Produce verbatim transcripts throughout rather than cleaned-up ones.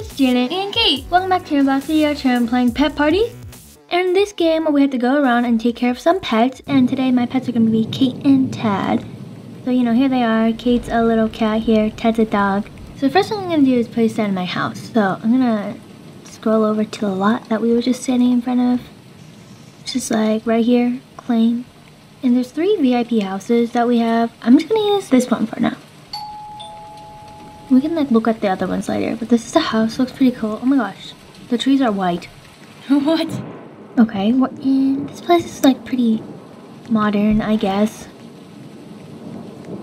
it's Janet and Kate! Welcome back to Channel Boxy. Our channel playing Pet Party. And in this game, we have to go around and take care of some pets. And today, my pets are going to be Kate and Tad. So, you know, here they are. Kate's a little cat here. Tad's a dog. So, the first thing I'm going to do is place that in my house. So, I'm going to scroll over to the lot that we were just standing in front of. Just like right here. Claim. And there's three V I P houses that we have. I'm just going to use this one for now. We can like look at the other ones later, but this is the house. Looks pretty cool. Oh my gosh, the trees are white. What? Okay, what? And this place is like pretty modern, I guess.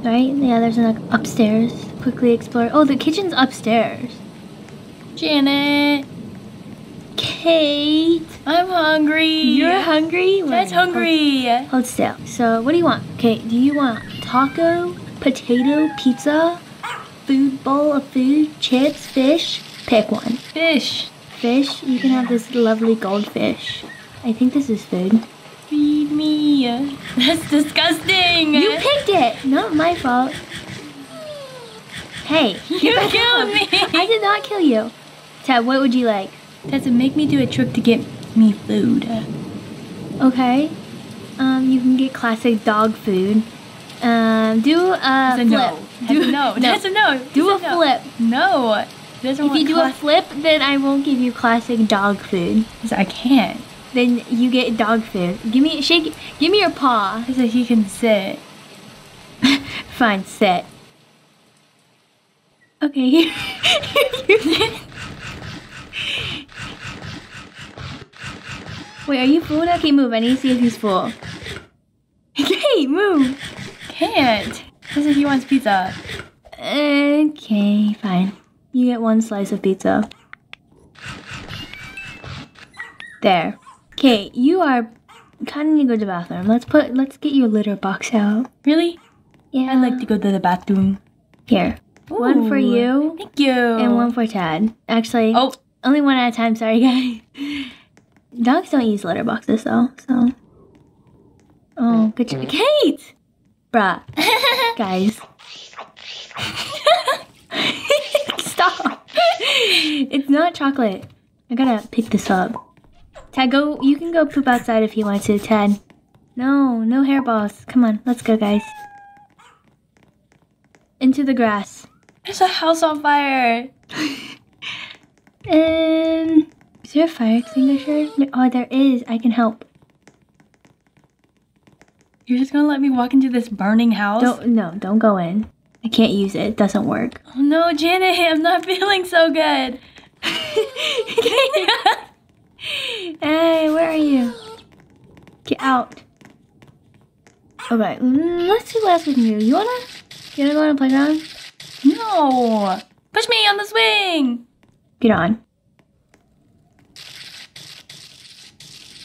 Right? The others are like upstairs. Quickly explore. Oh, the kitchen's upstairs. Janet, Kate, I'm hungry. You're hungry. That's hungry. Hold, hold still. So, what do you want? Okay, do you want taco, potato, pizza? Food bowl of food, chips, fish. Pick one. Fish. Fish. You can have this lovely goldfish. I think this is food. Feed me. That's disgusting. You picked it. Not my fault. Hey. You killed me. I did not kill you. Tad, what would you like? Tad, make me do a trick to get me food. Okay. Um, you can get classic dog food. Um, do a flip. No. Do a no. That's a no. Do a flip. No. If you do a flip, then I won't give you classic dog food. I can't. Then you get dog food. Give me shake. Give me your paw. So he can sit. Fine, sit. Okay. Wait, are you full? Okay, move. I need to see if he's full. Okay, move. Can't. Says he wants pizza. Okay, fine. You get one slice of pizza. There. Okay, you are kind of need to go to the bathroom. Let's put. Let's get your litter box out. Really? Yeah. I like to go to the bathroom. Here, ooh, one for you. Thank you. And one for Tad. Actually, oh, only one at a time. Sorry, guys. Dogs don't use litter boxes though. So. Oh, good job, Kate. Bruh. Guys. Stop. It's not chocolate. I gotta pick this up. Tad, go. You can go poop outside if you want to, Tad. No, no hairballs. Come on, let's go, guys. Into the grass. There's a house on fire. um, is there a fire extinguisher? Oh, there is. I can help. You're just gonna let me walk into this burning house? Don't, no, don't go in. I can't use it. It doesn't work. Oh no, Janet, I'm not feeling so good. Hey, where are you? Get out. Alright, let's see what else we can do. You wanna, you wanna go on a playground? No! Push me on the swing! Get on.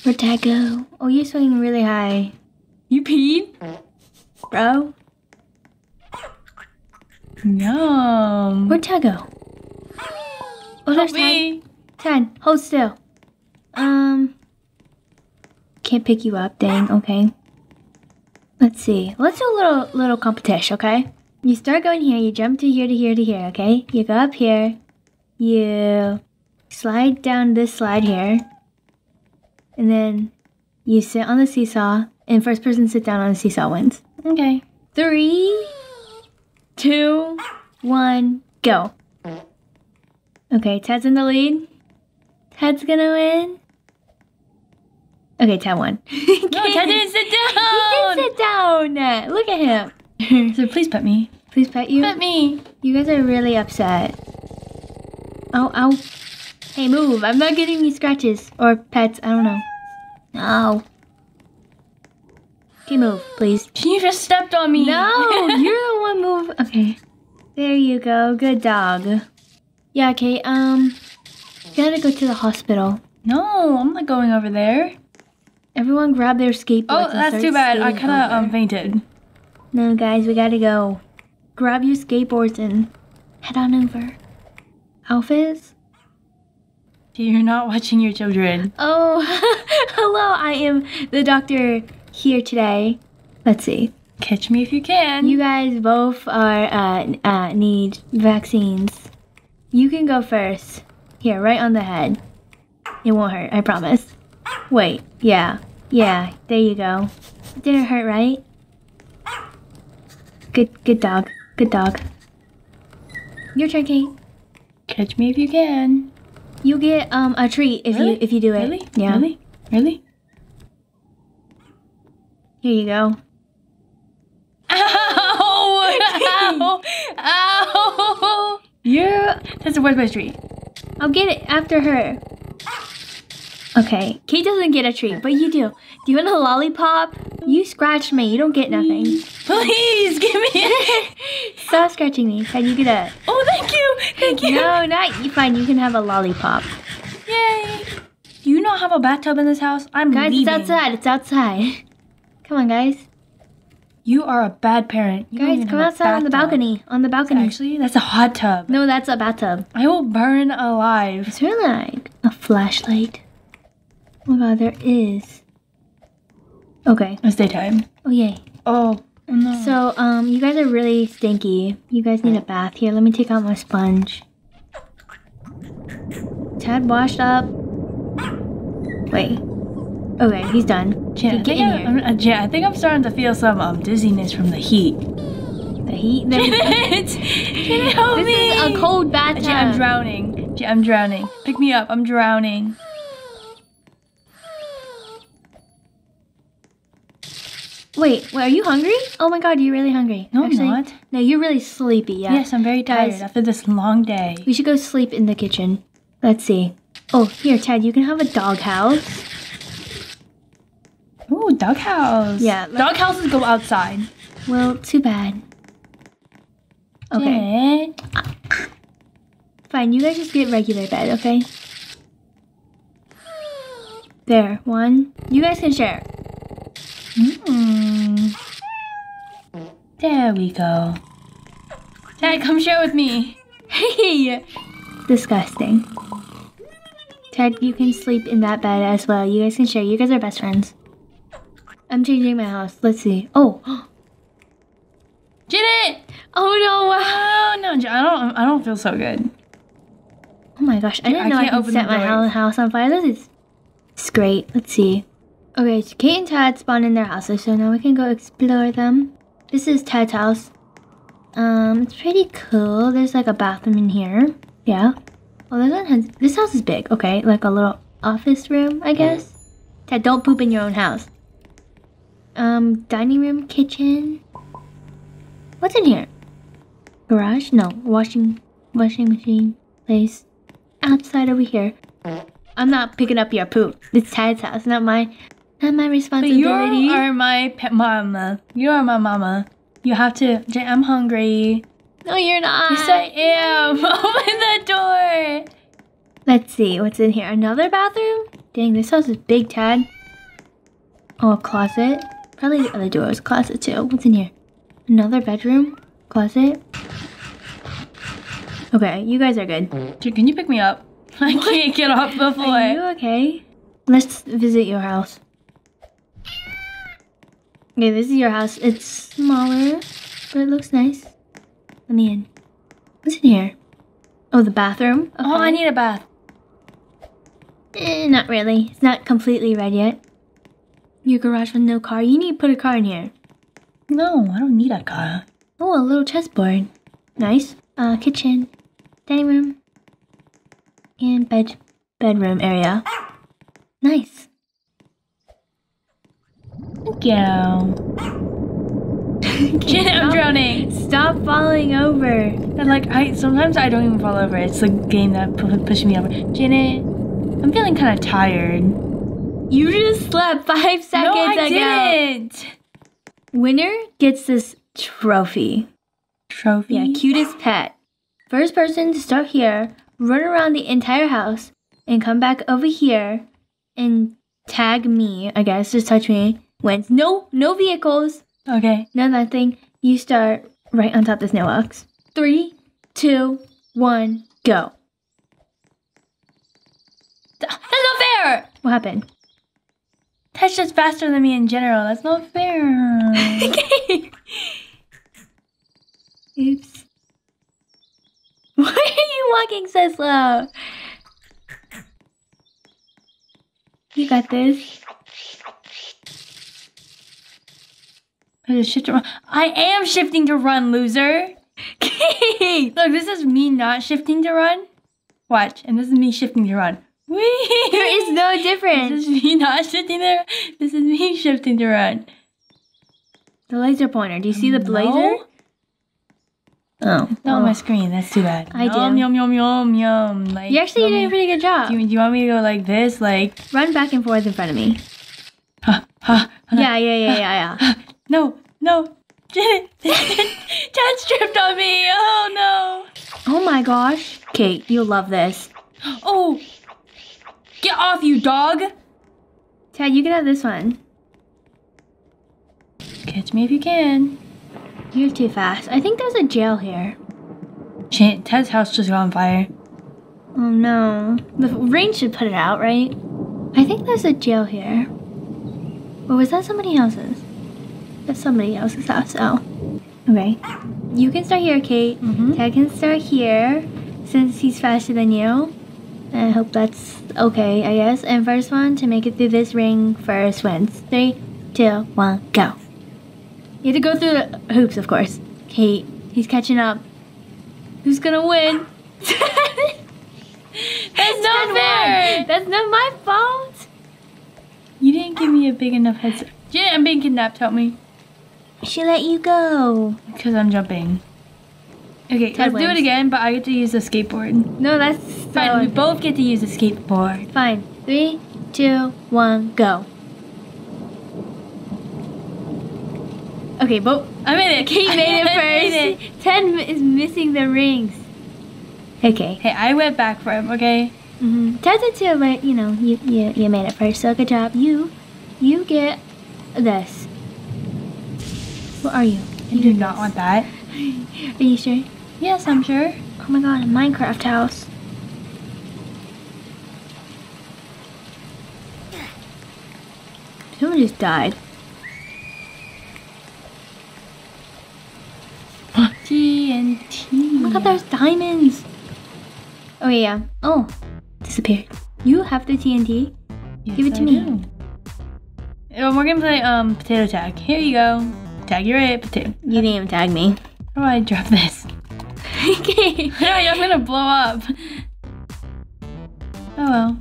Where'd Dad go? Oh, you're swinging really high. You peed? Bro? Yum. Where'd Tad go? Oh, there's Tad. Tad, hold still. Um, can't pick you up, dang, okay. Let's see. Let's do a little little competition, okay? You start going here, you jump to here, to here, to here, okay? You go up here. You slide down this slide here. And then you sit on the seesaw. And first person sit down on the seesaw wins. Okay. Three, two, one, go. Okay, Tad's in the lead. Tad's gonna win. Okay, Tad won. No, Tad didn't sit down. He did sit down. Look at him. So please pet me. Please pet you. Pet me. You guys are really upset. Oh, ow. Hey, move. I'm not getting any scratches or pets. I don't know. No. Okay, move, please. You just stepped on me. No, you're the one move. Okay. There you go. Good dog. Yeah, okay, um, you gotta go to the hospital. No, I'm not going over there. Everyone grab their skateboards. Oh, that's too bad. I kinda um, fainted. No, guys, we gotta go. Grab your skateboards and head on over. Alphys? You're not watching your children. Oh, hello, I am the doctor. Here today. Let's see. Catch me if you can. You guys both are uh, uh, need vaccines. You can go first. Here, right on the head. It won't hurt, I promise. Wait, yeah. Yeah, there you go. It didn't hurt, right? Good, good dog. Good dog. Your turn, Kate. Catch me if you can. You get um a treat if really? you if you do it. Really? Yeah. Really? Really? Here you go. Ow! Ow! Ow! Yeah, that's the worst best treat. I'll get it after her. Okay, Kate doesn't get a treat, but you do. Do you want a lollipop? You scratched me. You don't get nothing. Please give me it. Stop scratching me. Tad, you get a. Oh, thank you. Thank you. No, not you. Fine. You can have a lollipop. Yay! Do you not have a bathtub in this house? I'm guys, leaving. Guys, it's outside. It's outside. Come on, guys. You are a bad parent. You guys, come outside on the balcony. On the balcony. Actually, that's a hot tub. No, that's a bathtub. I will burn alive. Is there like a flashlight? Oh my god, there is. Okay. It's daytime. Oh yay. Oh no. So um, you guys are really stinky. You guys need a bath. Here, let me take out my sponge. Tad washed up. Wait. Okay, he's done. Jan, so get in here. I'm, uh, Jan, I think I'm starting to feel some um dizziness from the heat. The heat. The Janet, can you help this me? This is a cold bathtub. Jan, I'm drowning. Jan, I'm drowning. Pick me up. I'm drowning. Wait, wait, are you hungry? Oh my god, you're really hungry. No, Actually, I'm not. No, you're really sleepy, yeah. Yes, I'm very tired Guys, after this long day. We should go sleep in the kitchen. Let's see. Oh, here, Tad, you can have a doghouse. Ooh, doghouse. Yeah. Doghouses go outside. Well, too bad. Okay. Yeah. Fine, you guys just get regular bed, okay? There, one. You guys can share. Mm. There we go. Dad, come share with me. Hey! Disgusting. Ted, you can sleep in that bed as well. You guys can share. You guys are best friends. I'm changing my house. Let's see. Oh! Janet! Oh no! Wow! No, I don't. I don't feel so good. Oh my gosh! I didn't I know I could set my house on fire. This is. It's great. Let's see. Okay, so Kate and Tad spawned in their houses, so now we can go explore them. This is Tad's house. Um, it's pretty cool. There's like a bathroom in here. Yeah. Oh, this one has. This house is big. Okay, like a little office room, I guess. Tad, don't poop in your own house. Um, dining room, kitchen. What's in here? Garage? No, washing, washing machine place. Outside over here. I'm not picking up your poop. It's Tad's house, not mine. Not my responsibility. But you are my pet mama. You are my mama. You have to. Jan, I'm hungry. No, you're not. Yes, I am. Open the door. Let's see what's in here. Another bathroom? Dang, this house is big, Tad. Oh, a closet. Probably the other door is closet too. What's in here? Another bedroom? Closet? Okay, you guys are good. Jan, can you pick me up? I can't get off the floor. Are you okay? Let's visit your house. Okay, this is your house. It's smaller, but it looks nice. Let me in. What's in here? Oh, the bathroom? Okay. Oh, I need a bath. Eh, not really. It's not completely red yet. Your garage with no car. You need to put a car in here. No, I don't need a car. Oh, a little chessboard. Nice. Uh, kitchen. Dining room. And bed bedroom area. Nice. Thank you. Janet, I'm drowning. Stop falling over. And like I sometimes I don't even fall over. It's the game that pushes me over. Janet, I'm feeling kind of tired. You just slept five seconds no, I ago. Didn't. Winner gets this trophy. Trophy. Yeah, cutest pet. First person to start here. Run around the entire house and come back over here and tag me, I guess, just touch me, wins. No, no vehicles. Okay. No, nothing. You start right on top of the snow box. Three, two, one, go. That's not fair! What happened? That's just faster than me in general. That's not fair. Okay. Oops. Why are you walking so slow? You got this. Shift to run. I am shifting to run, loser. Kate, look, this is me not shifting to run. Watch, and this is me shifting to run. Whee! There is no difference. This is me not shifting to run. This is me shifting to run. The laser pointer. Do you see the no? blazer? Oh. It's not oh. on my screen. That's too bad. I yum, do. Yum, yum, yum, yum. Like, You're actually doing me. a pretty good job. Do you, do you want me to go like this? Like, run back and forth in front of me. Huh, huh, yeah, yeah, yeah, yeah, yeah. No, no. Janet, Tad tripped on me. Oh, no. Oh, my gosh. Kate, you'll love this. Oh. Get off, you dog. Tad, you can have this one. Catch me if you can. You're too fast. I think there's a jail here. Janet, Tad's house just got on fire. Oh, no. The rain should put it out, right? I think there's a jail here. Or was that somebody else's? That's somebody else's house. Oh. Okay. You can start here, Kate. Mm-hmm. Tad can start here, since he's faster than you. I hope that's okay, I guess. And first one to make it through this ring first wins. Three, two, one, go. You have to go through the hoops, of course. Kate, he's catching up. Who's gonna win? That's not fair! That's not my fault! You didn't give me a big enough heads up. Janet, I'm being kidnapped, help me. She let you go. Because I'm jumping. Okay, let's do it again, but I get to use the skateboard. No, that's so fine. We both get to use the skateboard. Fine. Three, two, one, go. Okay, but I made it. Kate made it first. Made it. Ten is missing the rings. Okay. Hey, I went back for him. Okay. Mm-hmm. Ten did too, but you know, you you you made it first. So good job. You, you get this. What are you? You, you do not this. want that. Are you sure? Yes, I'm sure. Oh my god, a Minecraft house. Someone just died. T N T. Oh my god, there's diamonds. Oh yeah. Oh, disappeared. You have the T N T. Yes, Give it to I me. Do. We're gonna play um potato tag. Here you go. Tag your it, potato. You didn't even tag me. How do I drop this? Okay. No, I'm gonna blow up. Oh well.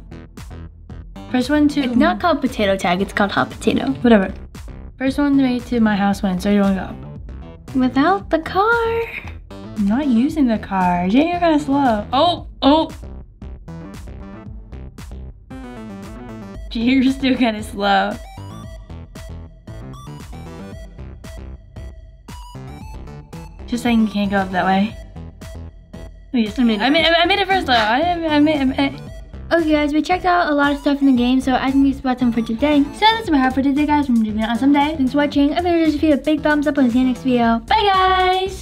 First one to. It's not called potato tag. It's called hot potato. Whatever. First one to make it to my house wins. So you wanna go. Without the car. I'm not using the car. Jay, you're kind of slow. Oh, oh. Jay, you're still kind of slow. Just saying, you can't go up that way. We just, I, made I, made, I made it first though. I, I made, I made. Okay, guys, we checked out a lot of stuff in the game, so I think it's about time for today. So that's what we have for today, guys. We're gonna do it on someday. Thanks for watching. I hope you give a big thumbs up and see you next video. Bye, guys.